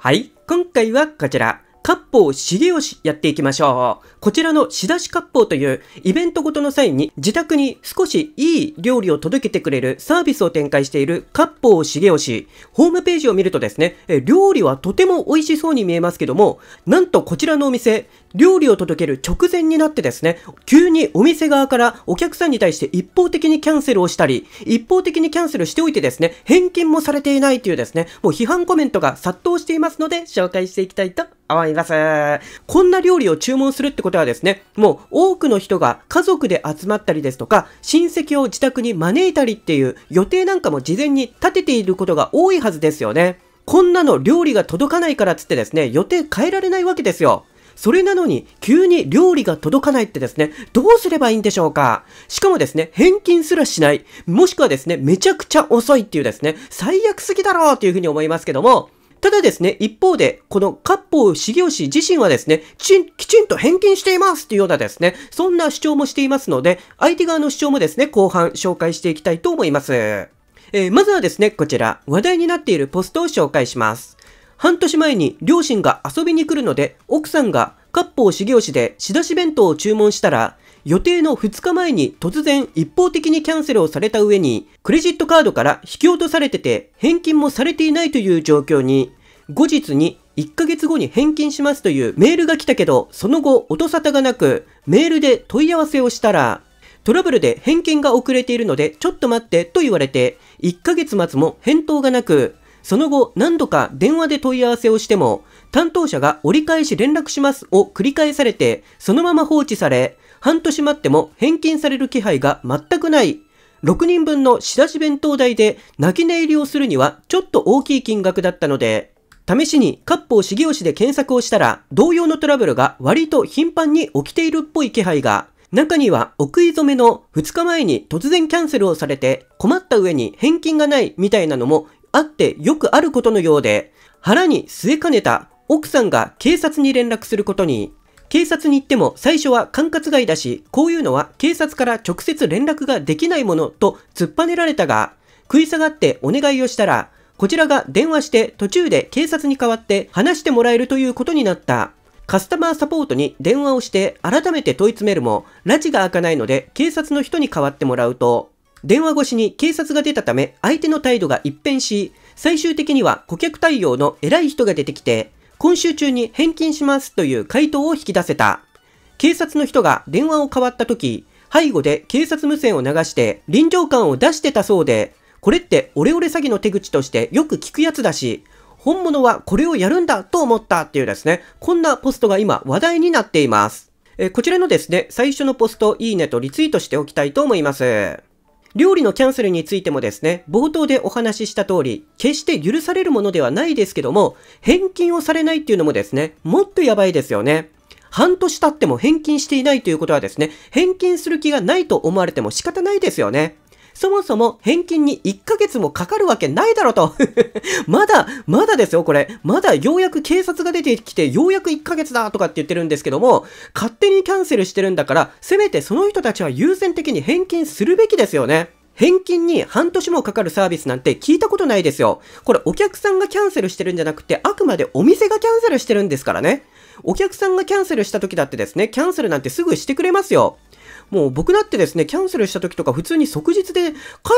はい、今回はこちら、割烹重吉やっていきましょう。こちらの仕出し割烹というイベントごとの際に自宅に少しいい料理を届けてくれるサービスを展開している割烹重吉。ホームページを見るとですね、料理はとても美味しそうに見えますけども、なんとこちらのお店、料理を届ける直前になってですね、急にお店側からお客さんに対して一方的にキャンセルをしたり、一方的にキャンセルしておいてですね、返金もされていないというですね、もう批判コメントが殺到していますので紹介していきたいと思います。こんな料理を注文するってことはですね、もう多くの人が家族で集まったりですとか、親戚を自宅に招いたりっていう予定なんかも事前に立てていることが多いはずですよね。こんなの料理が届かないからつってですね、予定変えられないわけですよ。それなのに、急に料理が届かないってですね、どうすればいいんでしょうか。しかもですね、返金すらしない。もしくはですね、めちゃくちゃ遅いっていうですね、最悪すぎだろうというふうに思いますけども、ただですね、一方で、この割烹重吉自身はですね、きちんと返金していますっていうようなですね、そんな主張もしていますので、相手側の主張もですね、後半紹介していきたいと思います。まずはですね、こちら、話題になっているポストを紹介します。半年前に両親が遊びに来るので、奥さんが割烹重吉で仕出し弁当を注文したら、予定の2日前に突然一方的にキャンセルをされた上に、クレジットカードから引き落とされてて、返金もされていないという状況に、後日に1ヶ月後に返金しますというメールが来たけど、その後音沙汰がなく、メールで問い合わせをしたら、トラブルで返金が遅れているので、ちょっと待ってと言われて、1ヶ月待つも返答がなく、その後何度か電話で問い合わせをしても、担当者が折り返し連絡しますを繰り返されて、そのまま放置され、半年待っても返金される気配が全くない。6人分の仕出し弁当代で泣き寝入りをするにはちょっと大きい金額だったので、試しに割烹重吉で検索をしたら、同様のトラブルが割と頻繁に起きているっぽい気配が、中にはお食い初めの2日前に突然キャンセルをされて困った上に返金がないみたいなのもあってよくあることのようで、腹に据えかねた奥さんが警察に連絡することに。警察に行っても最初は管轄外だし、こういうのは警察から直接連絡ができないものと突っぱねられたが、食い下がってお願いをしたら、こちらが電話して途中で警察に代わって話してもらえるということになった。カスタマーサポートに電話をして改めて問い詰めるも、拉致が開かないので警察の人に代わってもらうと、電話越しに警察が出たため相手の態度が一変し、最終的には顧客対応の偉い人が出てきて、今週中に返金しますという回答を引き出せた。警察の人が電話を代わった時、背後で警察無線を流して臨場感を出してたそうで、これってオレオレ詐欺の手口としてよく聞くやつだし、本物はこれをやるんだと思ったっていうですね、こんなポストが今話題になっています。こちらのですね、最初のポスト、いいねとリツイートしておきたいと思います。料理のキャンセルについてもですね、冒頭でお話しした通り、決して許されるものではないですけども、返金をされないっていうのもですね、もっとやばいですよね。半年経っても返金していないということはですね、返金する気がないと思われても仕方ないですよね。そもそも返金に1ヶ月もかかるわけないだろうと。まだですよ、これ。まだようやく警察が出てきて、ようやく1ヶ月だとかって言ってるんですけども、勝手にキャンセルしてるんだから、せめてその人たちは優先的に返金するべきですよね。返金に半年もかかるサービスなんて聞いたことないですよ。これお客さんがキャンセルしてるんじゃなくて、あくまでお店がキャンセルしてるんですからね。お客さんがキャンセルした時だってですね、キャンセルなんてすぐしてくれますよ。もう僕だってですね、キャンセルした時とか普通に即日で帰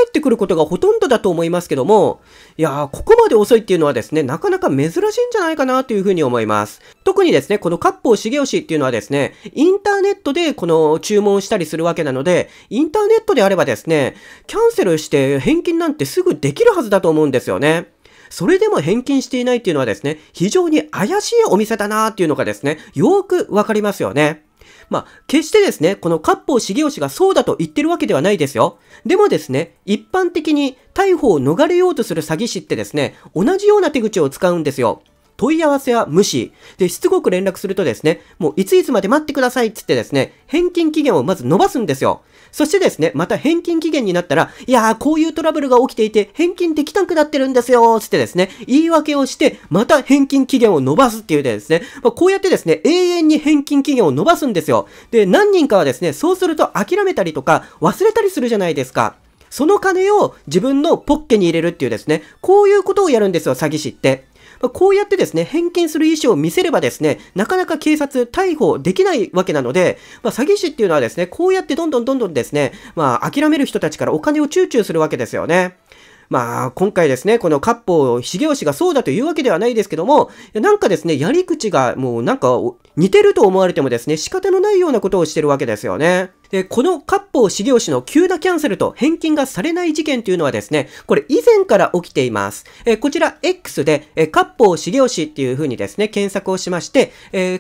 ってくることがほとんどだと思いますけども、いやー、ここまで遅いっていうのはですね、なかなか珍しいんじゃないかなというふうに思います。特にですね、この割烹重吉っていうのはですね、インターネットでこの注文したりするわけなので、インターネットであればですね、キャンセルして返金なんてすぐできるはずだと思うんですよね。それでも返金していないっていうのはですね、非常に怪しいお店だなーっていうのがですね、よーくわかりますよね。まあ、決してですね、この割烹重吉がそうだと言ってるわけではないですよ。でもですね、一般的に逮捕を逃れようとする詐欺師ってですね、同じような手口を使うんですよ。問い合わせは無視。で、しつこく連絡するとですね、もういついつまで待ってくださいっつってですね、返金期限をまず伸ばすんですよ。そしてですね、また返金期限になったら、いやー、こういうトラブルが起きていて、返金できなくなってるんですよ、つってですね、言い訳をして、また返金期限を伸ばすっていうですね、まあ、こうやってですね、永遠に返金期限を伸ばすんですよ。で、何人かはですね、そうすると諦めたりとか、忘れたりするじゃないですか。その金を自分のポッケに入れるっていうですね、こういうことをやるんですよ、詐欺師って。こうやってですね、返金する意思を見せればですね、なかなか警察逮捕できないわけなので、詐欺師っていうのはですね、こうやってどんどんですね、諦める人たちからお金を躊躇するわけですよね。今回ですね、この割烹茂吉がそうだというわけではないですけども、なんかですね、やり口がもうなんか似てると思われてもですね、仕方のないようなことをしてるわけですよね。で、この割烹茂吉の急なキャンセルと返金がされない事件というのはですね、これ以前から起きています。こちら X で、割烹茂吉っていう風にですね、検索をしまして、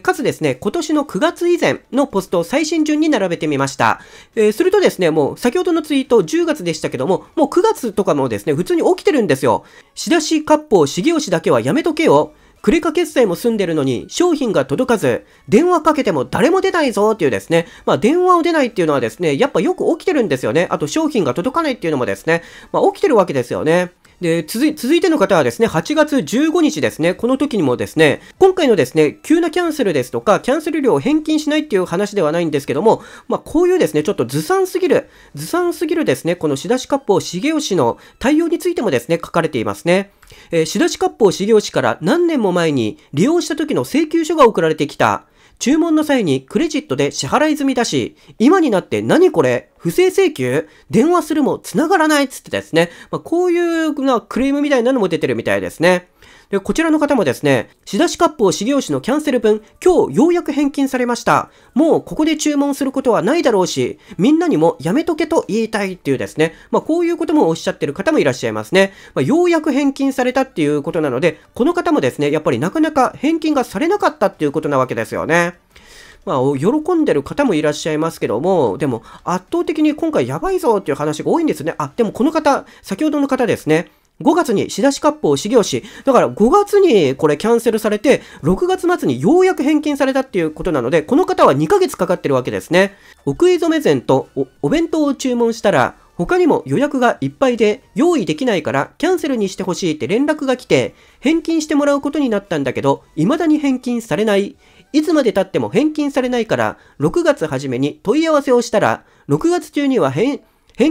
かつですね、今年の9月以前のポストを最新順に並べてみました。するとですね、もう先ほどのツイート10月でしたけども、もう9月とかもですね、普通に起きてるんですよ。仕出し割烹茂吉だけはやめとけよ。クレカ決済も済んでるのに商品が届かず、電話かけても誰も出ないぞっていうですね。電話を出ないっていうのはですね、やっぱよく起きてるんですよね。あと商品が届かないっていうのもですね、起きてるわけですよね。で、続いての方はですね、8月15日ですね、この時にもですね、今回のですね、急なキャンセルですとか、キャンセル料を返金しないっていう話ではないんですけども、こういうですね、ちょっとずさんすぎるですね、この仕出し割烹茂吉の対応についてもですね、書かれていますね。仕出し割烹茂吉から何年も前に利用した時の請求書が送られてきた。注文の際にクレジットで支払い済みだし、今になって何これ不正請求電話するも繋がらないっつってですね。こういうなクレームみたいなのも出てるみたいですね。で、こちらの方もですね、仕出し割烹茂吉のキャンセル分、今日ようやく返金されました。もうここで注文することはないだろうし、みんなにもやめとけと言いたいっていうですね、こういうこともおっしゃってる方もいらっしゃいますね。ようやく返金されたっていうことなので、この方もですね、やっぱりなかなか返金がされなかったっていうことなわけですよね。喜んでる方もいらっしゃいますけども、でも圧倒的に今回やばいぞっていう話が多いんですね。でもこの方、先ほどの方ですね。5月に仕出し割烹茂吉。だから5月にこれキャンセルされて、6月末にようやく返金されたっていうことなので、この方は2ヶ月かかってるわけですね。お食い初め膳と お弁当を注文したら、他にも予約がいっぱいで用意できないからキャンセルにしてほしいって連絡が来て、返金してもらうことになったんだけど、未だに返金されない。いつまで経っても返金されないから、6月初めに問い合わせをしたら、6月中には返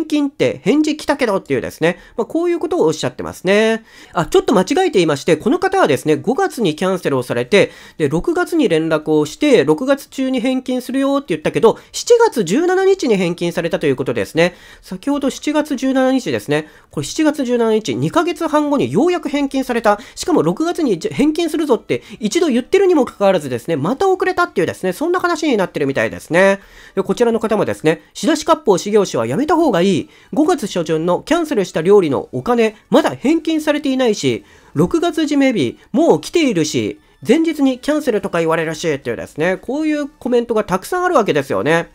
金って返事来たけどっていうですね。こういうことをおっしゃってますね。ちょっと間違えていまして、この方はですね、5月にキャンセルをされて、で、6月に連絡をして、6月中に返金するよって言ったけど、7月17日に返金されたということですね。先ほど7月17日ですね。これ7月17日、2ヶ月半後にようやく返金された。しかも6月に返金するぞって一度言ってるにもかかわらずですね、また遅れたっていうですね、そんな話になってるみたいですね。で、こちらの方もですね、仕出し割烹茂吉はやめた方が5月初旬のキャンセルした料理のお金まだ返金されていないし、6月締め日もう来ているし、前日にキャンセルとか言われるしっていうですね、こういうコメントがたくさんあるわけですよね。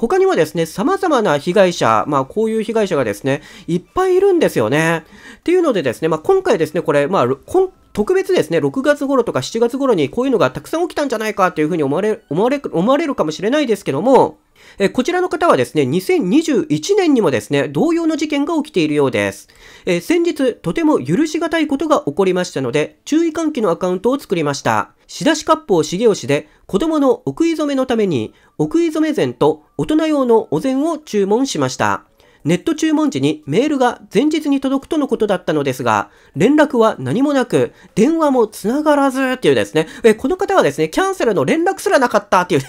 他にもですね、様々な被害者、こういう被害者がですね、いっぱいいるんですよね。っていうのでですね、今回ですね、これ、特別ですね、6月頃とか7月頃にこういうのがたくさん起きたんじゃないかというふうに思われるかもしれないですけども、こちらの方はですね、2021年にもですね、同様の事件が起きているようです。先日、とても許し難いことが起こりましたので、注意喚起のアカウントを作りました。仕出し割烹茂吉で、子供のお食い初めのために、お食い初め膳と大人用のお膳を注文しました。ネット注文時にメールが前日に届くとのことだったのですが、連絡は何もなく、電話もつながらずっていうですね、この方はですね、キャンセルの連絡すらなかったっていう、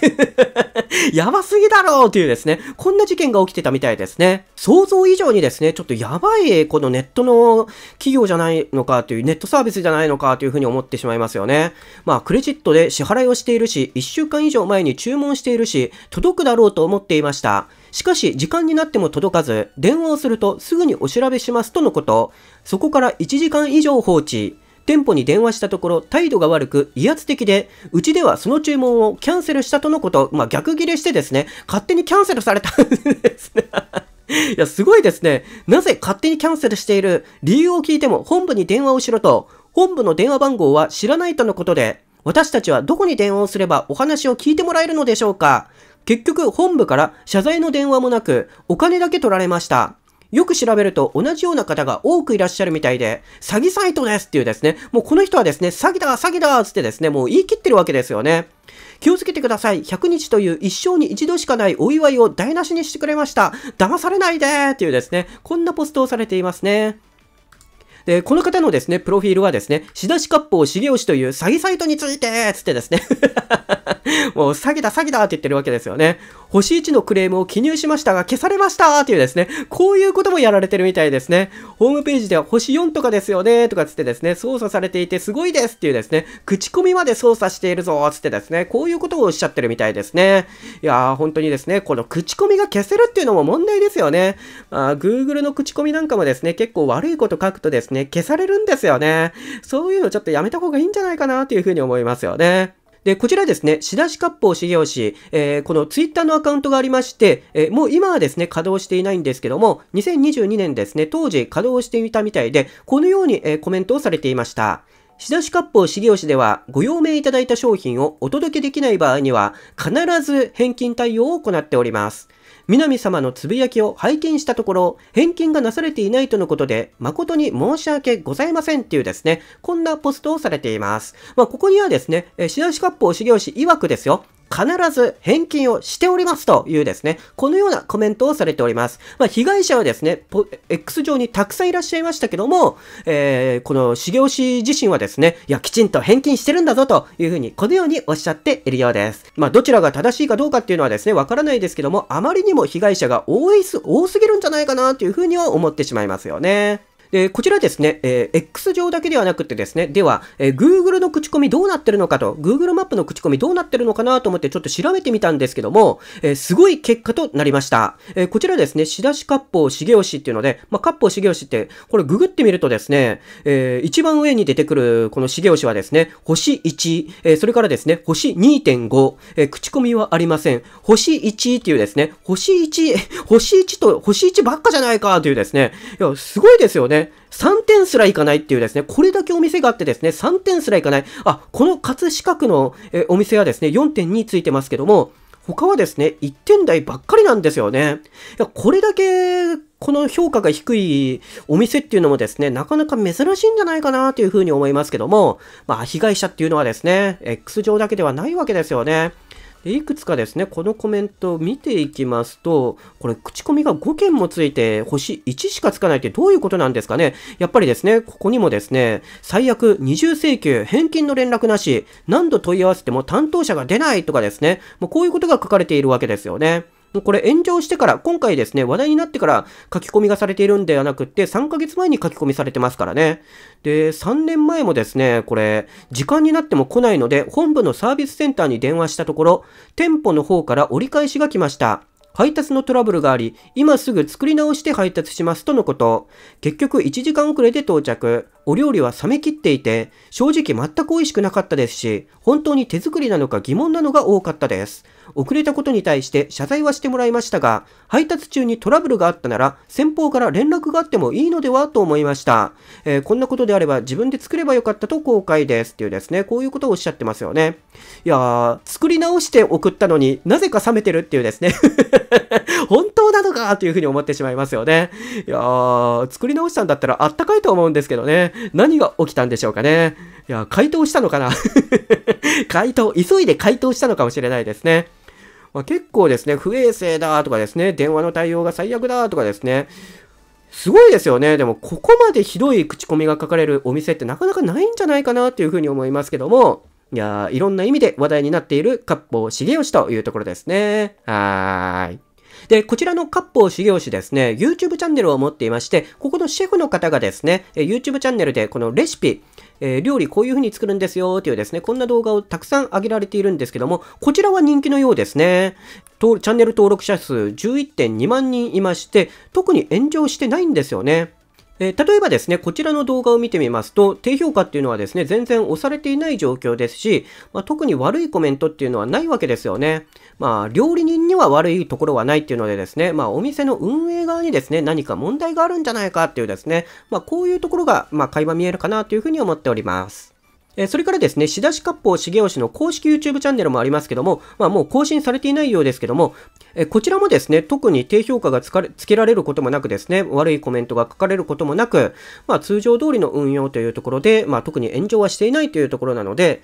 やばすぎだろうっていうですね、こんな事件が起きてたみたいですね。想像以上にですね、ちょっとやばい、このネットの企業じゃないのかという、ネットサービスじゃないのかというふうに思ってしまいますよね。クレジットで支払いをしているし、1週間以上前に注文しているし、届くだろうと思っていました。しかし、時間になっても届かず、電話をするとすぐにお調べしますとのこと。そこから1時間以上放置。店舗に電話したところ、態度が悪く、威圧的で、うちではその注文をキャンセルしたとのこと。逆切れしてですね、勝手にキャンセルされたんですね。いや、すごいですね。なぜ勝手にキャンセルしている？理由を聞いても本部に電話をしろと。本部の電話番号は知らないとのことで。私たちはどこに電話をすればお話を聞いてもらえるのでしょうか？結局、本部から謝罪の電話もなく、お金だけ取られました。よく調べると同じような方が多くいらっしゃるみたいで、詐欺サイトですっていうですね、もうこの人はですね、詐欺だつってですね、もう言い切ってるわけですよね。気をつけてください。100日という一生に一度しかないお祝いを台無しにしてくれました。騙されないでーっていうですね、こんなポストをされていますね。で、この方のですね、プロフィールはですね、仕出し割烹しげおしという詐欺サイトについてつってですね、もう詐欺だ詐欺だって言ってるわけですよね。星1のクレームを記入しましたが消されましたっていうですね、こういうこともやられてるみたいですね。ホームページでは星4とかですよねとかつってですね、操作されていてすごいですっていうですね、口コミまで操作しているぞつってですね、こういうことをおっしゃってるみたいですね。いやー本当にですね、この口コミが消せるっていうのも問題ですよね。まあ、Google の口コミなんかもですね、結構悪いこと書くとですね、消されるんですよね。そういうのちょっとやめた方がいいんじゃないかなというふうに思いますよね。で、こちらですね、仕出し割烹しげおし、このツイッターのアカウントがありまして、もう今はですね、稼働していないんですけども、2022年ですね、当時稼働していたみたいで、このように、コメントをされていました。仕出し割烹しげおしでは、ご用命いただいた商品をお届けできない場合には、必ず返金対応を行っております。南様のつぶやきを拝見したところ、返金がなされていないとのことで、誠に申し訳ございませんっていうですね、こんなポストをされています。まあ、ここにはですね、仕出し割烹しげおし曰くですよ。必ず返金をしておりますというですね、このようなコメントをされております。まあ、被害者はですね、X 上にたくさんいらっしゃいましたけども、このしげおし自身はですね、いや、きちんと返金してるんだぞというふうに、このようにおっしゃっているようです。まあ、どちらが正しいかどうかっていうのはですね、わからないですけども、あまりにも被害者が多すぎるんじゃないかなというふうには思ってしまいますよね。で、こちらですね、X 上だけではなくてですね、では、Google の口コミどうなってるのかと、Google マップの口コミどうなってるのかなと思ってちょっと調べてみたんですけども、すごい結果となりました。こちらですね、仕出し割烹しげおしっていうので、まあ、割烹しげおしって、これググってみるとですね、一番上に出てくるこのしげおしはですね、星1、それからですね、星 2.5、口コミはありません。星1っていうですね、星1ばっかじゃないかというですね、いや、すごいですよね。3点すらいかないっていうですね、これだけお店があってですね、3点すらいかない。あ、この葛飾区のお店はですね、4.2 ついてますけども、他はですね、1点台ばっかりなんですよね。いや、これだけ、この評価が低いお店っていうのもですね、なかなか珍しいんじゃないかなというふうに思いますけども、まあ、被害者っていうのはですね、X 上だけではないわけですよね。で、いくつかですね、このコメントを見ていきますと、これ、口コミが5件もついて、星1しかつかないってどういうことなんですかね。やっぱりですね、ここにもですね、最悪20請求、返金の連絡なし、何度問い合わせても担当者が出ないとかですね、もうこういうことが書かれているわけですよね。もうこれ炎上してから、今回ですね、話題になってから書き込みがされているんではなくって、3ヶ月前に書き込みされてますからね。で、3年前もですね、これ、時間になっても来ないので、本部のサービスセンターに電話したところ、店舗の方から折り返しが来ました。配達のトラブルがあり、今すぐ作り直して配達しますとのこと。結局1時間遅れで到着。お料理は冷め切っていて、正直全く美味しくなかったですし、本当に手作りなのか疑問なのが多かったです。遅れたことに対して謝罪はしてもらいましたが、配達中にトラブルがあったなら、先方から連絡があってもいいのではと思いました。こんなことであれば自分で作ればよかったと後悔です。っていうですね、こういうことをおっしゃってますよね。いやー、作り直して送ったのになぜか冷めてるっていうですね。本当なのかというふうに思ってしまいますよね。いやー、作り直したんだったらあったかいと思うんですけどね。何が起きたんでしょうかね。いや、回答したのかな急いで回答したのかもしれないですね。まあ、結構ですね、不衛生だとかですね、電話の対応が最悪だとかですね、すごいですよね。でも、ここまでひどい口コミが書かれるお店ってなかなかないんじゃないかなというふうに思いますけども、いやー、いろんな意味で話題になっている割烹しげおしというところですね。で、こちらの割烹しげおしですね、YouTube チャンネルを持っていまして、ここのシェフの方がですね、YouTube チャンネルでこのレシピ、料理こういう風に作るんですよというですね、こんな動画をたくさん上げられているんですけども、こちらは人気のようですね。チャンネル登録者数 11.2 万人いまして、特に炎上してないんですよね。例えばですね、こちらの動画を見てみますと、低評価っていうのはですね、全然押されていない状況ですし、まあ、特に悪いコメントっていうのはないわけですよね。まあ、料理人には悪いところはないっていうのでですね、まあ、お店の運営側にですね、何か問題があるんじゃないかっていうですね、まあ、こういうところが、まあ、垣間見えるかなというふうに思っております。それからですね、仕出し割烹しげおしの公式 YouTube チャンネルもありますけども、まあもう更新されていないようですけども、こちらもですね、特に低評価がつけられることもなくですね、悪いコメントが書かれることもなく、まあ通常通りの運用というところで、まあ特に炎上はしていないというところなので、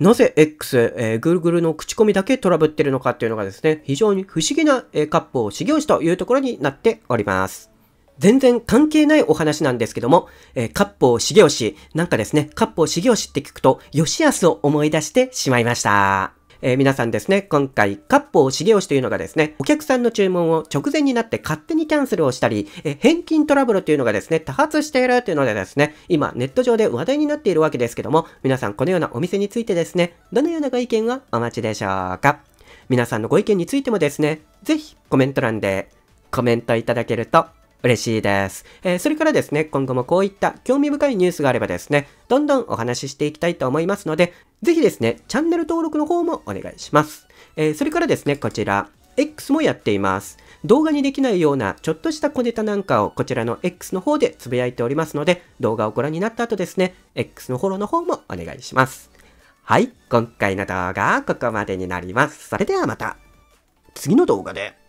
なぜ X、Google の口コミだけトラブってるのかっていうのがですね、非常に不思議な割烹しげおしというところになっております。全然関係ないお話なんですけども、割烹重義なんかですね、割烹重義って聞くと吉安を思い出してしまいました。皆さんですね、今回、割烹重義というのがですね、お客さんの注文を直前になって勝手にキャンセルをしたり、返金トラブルというのがですね、多発しているというのでですね、今ネット上で話題になっているわけですけども、皆さんこのようなお店についてですね、どのようなご意見がお待ちでしょうか。皆さんのご意見についてもですね、ぜひコメント欄でコメントいただけると嬉しいです。それからですね、今後もこういった興味深いニュースがあればですね、どんどんお話ししていきたいと思いますので、ぜひですね、チャンネル登録の方もお願いします。それからですね、こちら、X もやっています。動画にできないようなちょっとした小ネタなんかをこちらの X の方でつぶやいておりますので、動画をご覧になった後ですね、X のフォローの方もお願いします。はい、今回の動画はここまでになります。それではまた、次の動画で。